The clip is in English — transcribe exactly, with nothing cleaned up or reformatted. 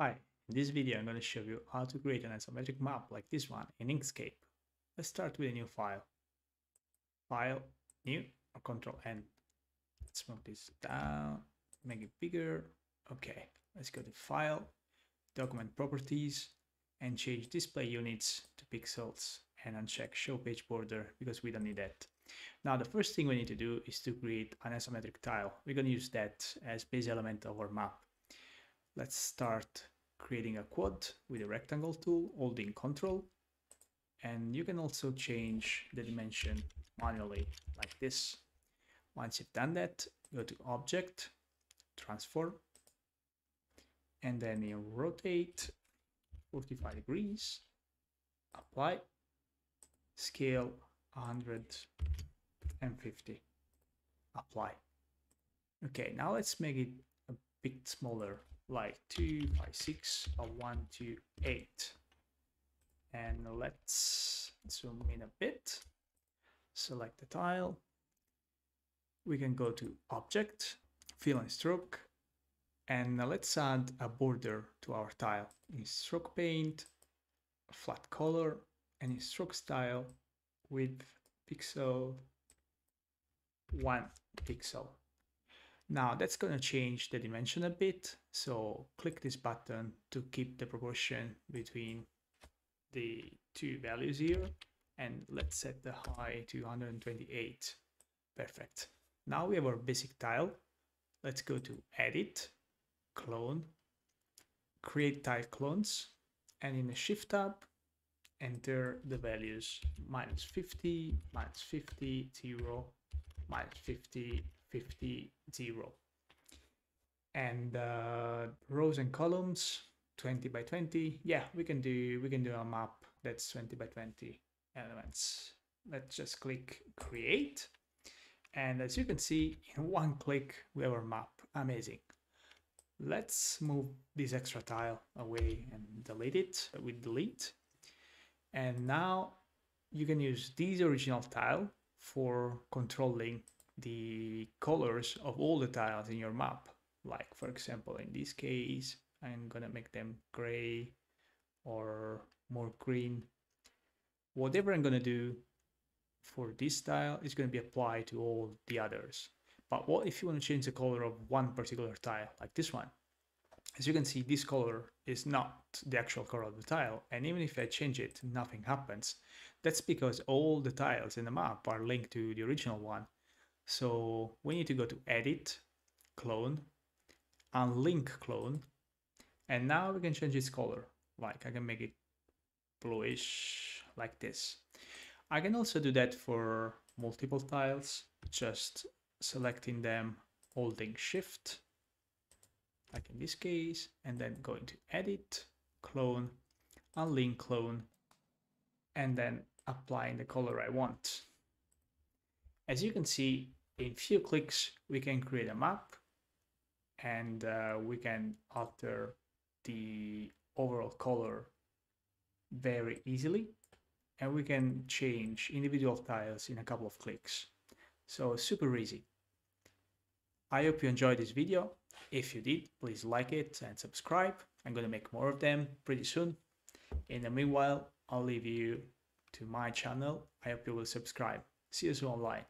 Hi, in this video I'm going to show you how to create an isometric map like this one in Inkscape. Let's start with a new file. File, new, or control N. Let's move this down, make it bigger. Okay, let's go to File, Document Properties, and change Display Units to Pixels and uncheck Show Page Border because we don't need that. Now the first thing we need to do is to create an isometric tile. We're going to use that as base element of our map. Let's start creating a quad with a rectangle tool, holding Control, and you can also change the dimension manually like this. Once you've done that, go to Object, Transform, and then you rotate forty-five degrees, apply, scale one hundred fifty, apply. Okay, now let's make it a bit smaller, like two, five, six, or one, two, eight, and let's zoom in a bit. Select the tile. We can go to Object, Fill and Stroke, and let's add a border to our tile in Stroke Paint, Flat Color, and in Stroke Style with pixel one pixel. Now that's going to change the dimension a bit, so click this button to keep the proportion between the two values here, and let's set the height to one hundred twenty-eight. Perfect. Now we have our basic tile. Let's go to Edit, Clone, Create Tile Clones, and in the Shift tab, enter the values minus fifty, minus fifty, zero, minus fifty, fifty, zero, and uh, rows and columns twenty by twenty. Yeah, we can do we can do a map that's twenty by twenty elements. Let's just click Create, and as you can see, in one click we have our map. Amazing. Let's move this extra tile away and delete it with delete, and now you can use this original tile for controlling the colors of all the tiles in your map. Like, for example, in this case, I'm gonna make them gray or more green. Whatever I'm gonna do for this tile is gonna be applied to all the others. But what if you want to change the color of one particular tile, like this one? As you can see, this color is not the actual color of the tile, and even if I change it, nothing happens. That's because all the tiles in the map are linked to the original one. So we need to go to Edit, Clone, Unlink Clone, and now we can change its color. Like, I can make it bluish, like this. I can also do that for multiple tiles, just selecting them, holding Shift, like in this case, and then going to Edit, Clone, Unlink Clone, and then applying the color I want. As you can see, in few clicks, we can create a map, and uh, we can alter the overall color very easily, and we can change individual tiles in a couple of clicks. So super easy. I hope you enjoyed this video. If you did, please like it and subscribe. I'm going to make more of them pretty soon. In the meanwhile, I'll leave you to my channel. I hope you will subscribe. See you soon online.